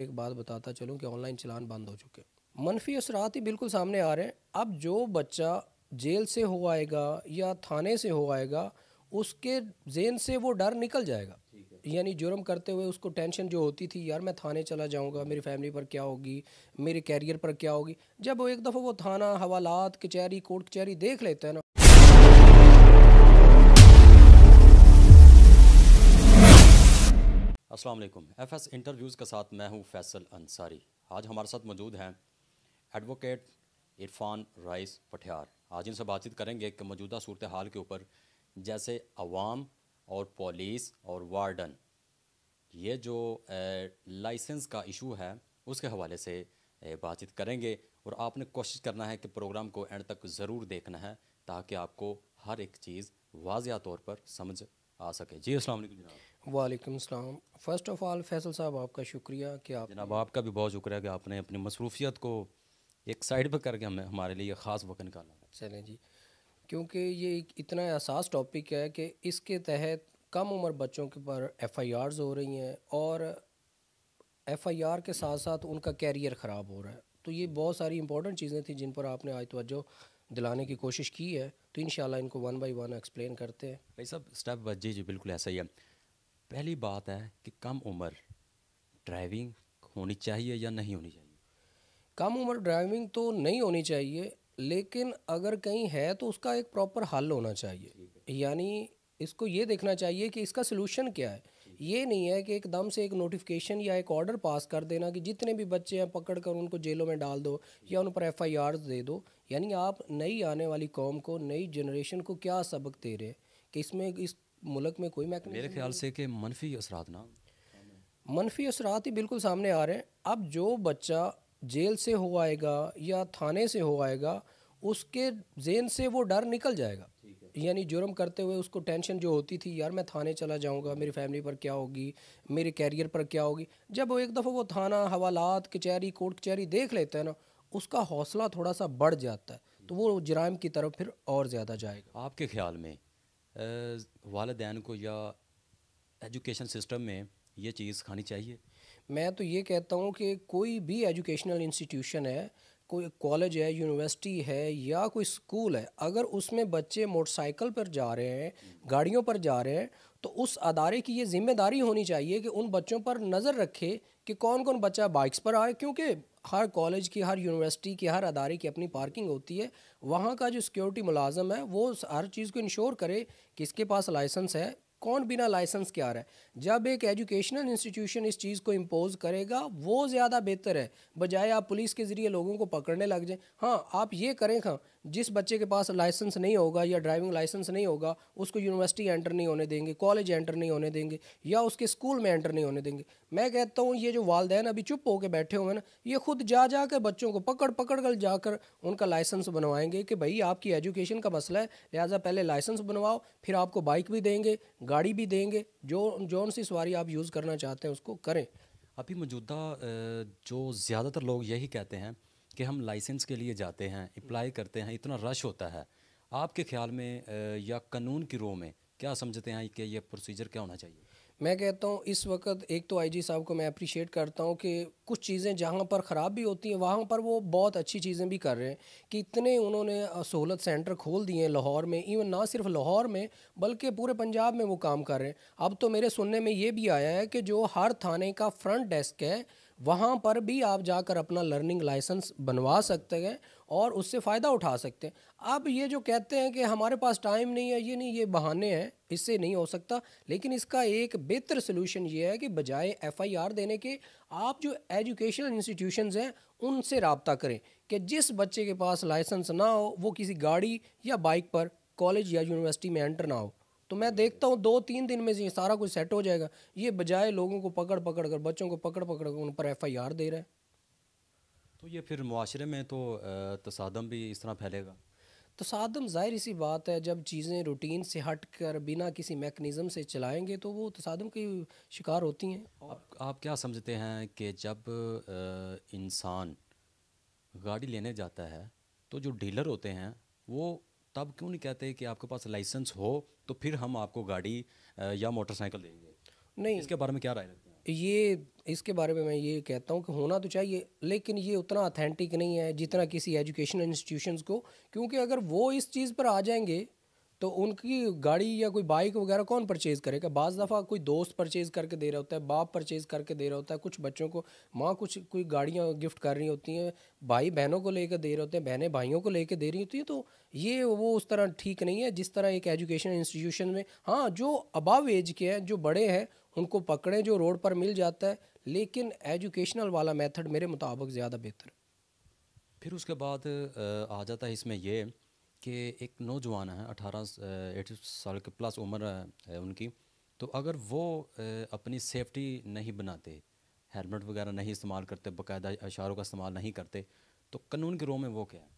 एक बात बताता चलूँ कि ऑनलाइन चलान बंद हो चुके हैं, मनफी असरात ही बिल्कुल सामने आ रहे हैं। अब जो बच्चा जेल से हो आएगा या थाने से हो आएगा उसके जेन से वो डर निकल जाएगा। यानी जुर्म करते हुए उसको टेंशन जो होती थी, यार मैं थाने चला जाऊंगा, मेरी फैमिली पर क्या होगी, मेरे कैरियर पर क्या होगी, जब वो एक दफ़ा वो थाना, हवालात, कचहरी, कोर्ट कचहरी देख लेता है ना, अस्सलाम वालेकुम। एफएस इंटरव्यूज़ के साथ मैं हूँ फैसल अंसारी। आज हमारे साथ मौजूद हैं एडवोकेट इरफान राइस पठियार। आज इनसे बातचीत करेंगे कि मौजूदा सूरत हाल के ऊपर जैसे अवाम और पुलिस और वार्डन ये जो लाइसेंस का इशू है उसके हवाले से बातचीत करेंगे। और आपने कोशिश करना है कि प्रोग्राम को एंड तक ज़रूर देखना है ताकि आपको हर एक चीज़ वाज़िया तौर पर समझ आ सके। जी अस्सलाम वालेकुम जनाब। वालेकुम सलाम। फ़र्स्ट ऑफ़ ऑल फैसल साहब आपका शुक्रिया कि आप जनाब, आपका भी बहुत शुक्रिया कि आपने अपनी मसरूफियत को एक साइड पर करके हमें हमारे लिए ख़ास वक्त निकाला। चलें जी, क्योंकि ये इतना एहसास टॉपिक है कि इसके तहत कम उम्र बच्चों के पर FIRs हो रही हैं और FIR के साथ साथ उनका कैरियर ख़राब हो रहा है। तो ये बहुत सारी इंपॉर्टेंट चीज़ें थी जिन पर आपने आज तवज्जो दिलाने की कोशिश की है, तो इंशाल्लाह इनको वन बाई वन एक्सप्लेन करते हैं भाई साहब, स्टेप बाय। जी जी बिल्कुल ऐसा ही है। पहली बात है कि कम उम्र ड्राइविंग होनी चाहिए या नहीं होनी चाहिए? कम उम्र ड्राइविंग तो नहीं होनी चाहिए, लेकिन अगर कहीं है तो उसका एक प्रॉपर हल होना चाहिए। यानी इसको ये देखना चाहिए कि इसका सलूशन क्या है। ये नहीं है कि एकदम से एक नोटिफिकेशन या एक ऑर्डर पास कर देना कि जितने भी बच्चे हैं पकड़ कर उनको जेलों में डाल दो या उन पर FIRs दे दो। यानी आप नई आने वाली कौम को, नई जनरेशन को क्या सबक दे रहे हैं कि इसमें इस मुल्क में कोई मैकेनिज्म। मेरे ख्याल से कि मनफी असरात ना, मनफी असरात ही बिल्कुल सामने आ रहे हैं। अब जो बच्चा जेल से हो आएगा या थाने से हो आएगा उसके जेन से वो डर निकल जाएगा। यानी जुर्म करते हुए उसको टेंशन जो होती थी, यार मैं थाने चला जाऊंगा, मेरी फैमिली पर क्या होगी, मेरे कैरियर पर क्या होगी, जब वो एक दफ़ा वो थाना, हवालात, कचहरी, कोर्ट कचहरी देख लेता है ना, उसका हौसला थोड़ा सा बढ़ जाता है, तो वो जराइम की तरफ फिर और ज़्यादा जाएगा। आपके ख्याल में वालिदैन को या एजुकेशन सिस्टम में ये चीज़ खानी चाहिए? मैं तो ये कहता हूँ कि कोई भी एजुकेशनल इंस्टीट्यूशन है, कोई कॉलेज है, यूनिवर्सिटी है या कोई स्कूल है, अगर उसमें बच्चे मोटरसाइकिल पर जा रहे हैं, गाड़ियों पर जा रहे हैं, तो उस अदारे की ये जिम्मेदारी होनी चाहिए कि उन बच्चों पर नज़र रखे कि कौन कौन बच्चा बाइक्स पर आए। क्योंकि हर कॉलेज की, हर यूनिवर्सिटी की, हर अदारे की अपनी पार्किंग होती है। वहाँ का जो सिक्योरिटी मुलाजम है वो हर चीज़ को इंश्योर करे कि इसके पास लाइसेंस है, कौन बिना लाइसेंस के आ रहा है। जब एक एजुकेशनल इंस्टीट्यूशन इस चीज़ को इम्पोज़ करेगा वो ज़्यादा बेहतर है, बजाय आप पुलिस के ज़रिए लोगों को पकड़ने लग जाएं। हाँ आप ये करें, हाँ जिस बच्चे के पास लाइसेंस नहीं होगा या ड्राइविंग लाइसेंस नहीं होगा उसको यूनिवर्सिटी एंटर नहीं होने देंगे, कॉलेज एंटर नहीं होने देंगे या उसके स्कूल में एंटर नहीं होने देंगे। मैं कहता हूँ ये जो वालदैन अभी चुप होकर बैठे हुए हैं ना, ये खुद जा जा कर बच्चों को पकड़ पकड़ कर जाकर उनका लाइसेंस बनवाएंगे कि भाई आपकी एजुकेशन का मसला है, लिहाजा पहले लाइसेंस बनवाओ, फिर आपको बाइक भी देंगे, गाड़ी भी देंगे, जो सी सवारी आप यूज़ करना चाहते हैं उसको करें। अभी मौजूदा जो ज़्यादातर लोग यही कहते हैं कि हम लाइसेंस के लिए जाते हैं, अप्लाई करते हैं, इतना रश होता है। आपके ख्याल में या कानून की रो में क्या समझते हैं कि यह प्रोसीजर क्या होना चाहिए? मैं कहता हूँ इस वक्त एक तो IG साहब को मैं अप्रिशिएट करता हूँ कि कुछ चीज़ें जहाँ पर ख़राब भी होती हैं वहाँ पर वो बहुत अच्छी चीज़ें भी कर रहे हैं कि इतने उन्होंने सहूलत सेंटर खोल दिए हैं लाहौर में। इवन ना सिर्फ लाहौर में बल्कि पूरे पंजाब में वो काम कर रहे हैं। अब तो मेरे सुनने में ये भी आया है कि जो हर थाने का फ्रंट डेस्क है वहाँ पर भी आप जाकर अपना लर्निंग लाइसेंस बनवा सकते हैं और उससे फ़ायदा उठा सकते हैं। अब ये जो कहते हैं कि हमारे पास टाइम नहीं है, ये नहीं, ये बहाने हैं, इससे नहीं हो सकता। लेकिन इसका एक बेहतर सलूशन ये है कि बजाय FIR देने के आप जो एजुकेशनल इंस्टीट्यूशंस हैं उनसे रब्ता करें कि जिस बच्चे के पास लाइसेंस ना हो वो किसी गाड़ी या बाइक पर कॉलेज या यूनिवर्सिटी में एंटर ना हो। तो मैं देखता हूँ 2-3 दिन में ये सारा कुछ सेट हो जाएगा। ये बजाय लोगों को पकड़ पकड़ कर, बच्चों को पकड़ पकड़ कर उन पर FIR दे रहे हैं, तो ये फिर मुआशरे में तो तसादम भी इस तरह फैलेगा। तसादम जाहिर सी बात है, जब चीज़ें रूटीन से हट कर बिना किसी मैकेनिज़्म से चलाएंगे तो वो तसादम की शिकार होती हैं। आप क्या समझते हैं कि जब इंसान गाड़ी लेने जाता है तो जो डीलर होते हैं वो तब क्यों नहीं कहते कि आपके पास लाइसेंस हो तो फिर हम आपको गाड़ी या मोटरसाइकिल देंगे? नहीं, इसके बारे में क्या राय रखते हैं? ये इसके बारे में मैं ये कहता हूँ कि होना तो चाहिए, लेकिन ये उतना ऑथेंटिक नहीं है जितना किसी एजुकेशन इंस्टीट्यूशंस को, क्योंकि अगर वो इस चीज़ पर आ जाएंगे तो उनकी गाड़ी या कोई बाइक वगैरह कौन परचेज़ करेगा। बाज़ दफ़ा कोई दोस्त परचेज़ करके दे रहा होता है, बाप परचेज़ करके दे रहा होता है, कुछ बच्चों को माँ कोई गाड़ियाँ गिफ्ट कर रही होती हैं, भाई बहनों को लेकर दे रहे होते हैं, बहनें भाइयों को लेकर दे रही होती हैं। तो ये वो उस तरह ठीक नहीं है जिस तरह एक एजुकेशन इंस्टीट्यूशन में। हाँ, जो अबव एज के हैं, जो बड़े हैं, उनको पकड़ें, जो रोड पर मिल जाता है, लेकिन एजुकेशनल वाला मेथड मेरे मुताबिक ज़्यादा बेहतर। फिर उसके बाद आ जाता है इसमें ये कि एक नौजवान है 18 साल के प्लस उम्र है उनकी, तो अगर वो अपनी सेफ्टी नहीं बनाते, हेलमेट वगैरह नहीं इस्तेमाल करते, बाकायदा इशारों का इस्तेमाल नहीं करते, तो कानून की रो में वो क्या है?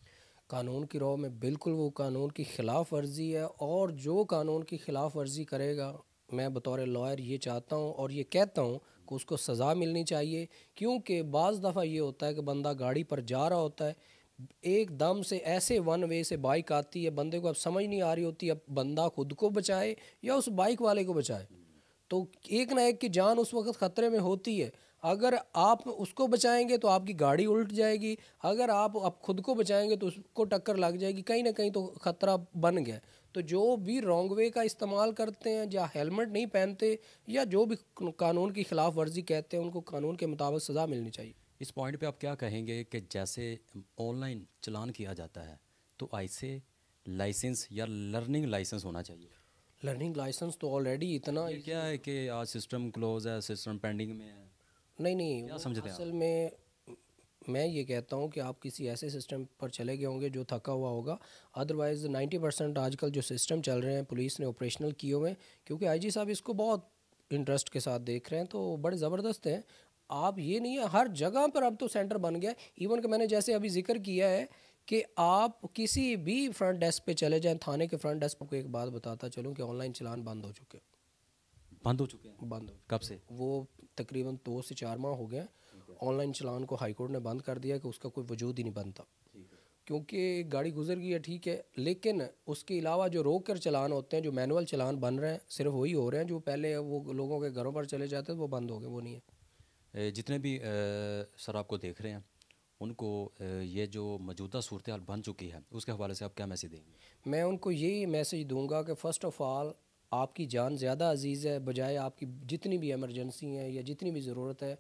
कानून की रो में बिल्कुल वो कानून की ख़िलाफ़ वर्जी है, और जो कानून की ख़िलाफ़ वर्जी करेगा, मैं बतौर लॉयर ये चाहता हूँ और ये कहता हूँ कि उसको सज़ा मिलनी चाहिए। क्योंकि बाज़ दफ़ा ये होता है कि बंदा गाड़ी पर जा रहा होता है, एकदम से ऐसे वन वे से बाइक आती है, बंदे को अब समझ नहीं आ रही होती, अब बंदा खुद को बचाए या उस बाइक वाले को बचाए, तो एक ना एक की जान उस वक्त ख़तरे में होती है। अगर आप उसको बचाएंगे तो आपकी गाड़ी उल्ट जाएगी, अगर आप खुद को बचाएंगे तो उसको टक्कर लग जाएगी, कहीं ना कहीं तो ख़तरा बन गया। तो जो भी रॉन्ग वे का इस्तेमाल करते हैं या हेलमेट नहीं पहनते या जो भी कानून की ख़िलाफ़ वर्जी कहते हैं, उनको कानून के मुताबिक सज़ा मिलनी चाहिए। इस पॉइंट पे आप क्या कहेंगे कि जैसे ऑनलाइन चलान किया जाता है तो ऐसे लाइसेंस या लर्निंग लाइसेंस होना चाहिए? लर्निंग लाइसेंस तो ऑलरेडी इतना क्या है कि आज सिस्टम क्लोज है, सिस्टम पेंडिंग में है। नहीं समझते हैं असल में, मैं ये कहता हूँ कि आप किसी ऐसे सिस्टम पर चले गए होंगे जो थका हुआ होगा, अदरवाइज़ 90% आजकल जो सिस्टम चल रहे हैं पुलिस ने ऑपरेशनल किए हुए हैं, क्योंकि IG साहब इसको बहुत इंटरेस्ट के साथ देख रहे हैं, तो बड़े ज़बरदस्त हैं। आप ये नहीं है हर जगह पर अब तो सेंटर बन गया, इवन कि मैंने जैसे अभी जिक्र किया है कि आप किसी भी फ्रंट डेस्क पे चले जाएं, थाने के फ्रंट डेस्क को। एक बात बताता चलूँ कि ऑनलाइन चलान बंद हो चुके हैं। बंद कब से? वो तकरीबन 2 से 4 माह हो गए। ऑनलाइन चलान को हाईकोर्ट ने बंद कर दिया कि उसका कोई वजूद ही नहीं बनता, क्योंकि गाड़ी गुजर गई है ठीक है, लेकिन उसके अलावा जो रोक कर चलान होते हैं, जो मैनुअल चलान बन रहे हैं, सिर्फ वही हो रहे हैं। जो पहले वो लोगों के घरों पर चले जाते थे वो बंद हो गए, वो नहीं है। जितने भी सर आपको देख रहे हैं उनको ये जो मौजूदा सूरत हाल बन चुकी है उसके हवाले से आप क्या मैसेज देंगे? मैं उनको यही मैसेज दूँगा कि फ़र्स्ट ऑफ़ ऑल आपकी जान ज़्यादा अजीज़ है, बजाय आपकी जितनी भी एमरजेंसी है या जितनी भी ज़रूरत है।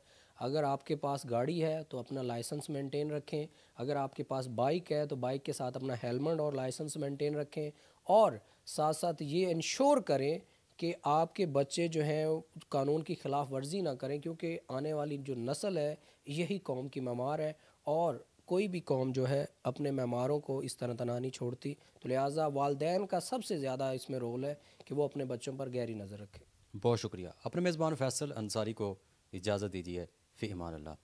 अगर आपके पास गाड़ी है तो अपना लाइसेंस मेंटेन रखें, अगर आपके पास बाइक है तो बाइक के साथ अपना हेलमेट और लाइसेंस मेंटेन रखें, और साथ साथ ये इंश्योर करें कि आपके बच्चे जो हैं कानून की ख़िलाफ़ वर्जी ना करें, क्योंकि आने वाली जो नस्ल है यही कौम की ममार है, और कोई भी कौम जो है अपने मेमारों को इस तरह तना नहीं छोड़ती। तो लिहाजा वालदैन का सबसे ज़्यादा इसमें रोल है कि वो अपने बच्चों पर गहरी नज़र रखें। बहुत शुक्रिया। अपने मेज़बान फैसल अंसारी को इजाज़त दीजिए। फ़ी अमान अल्लाह।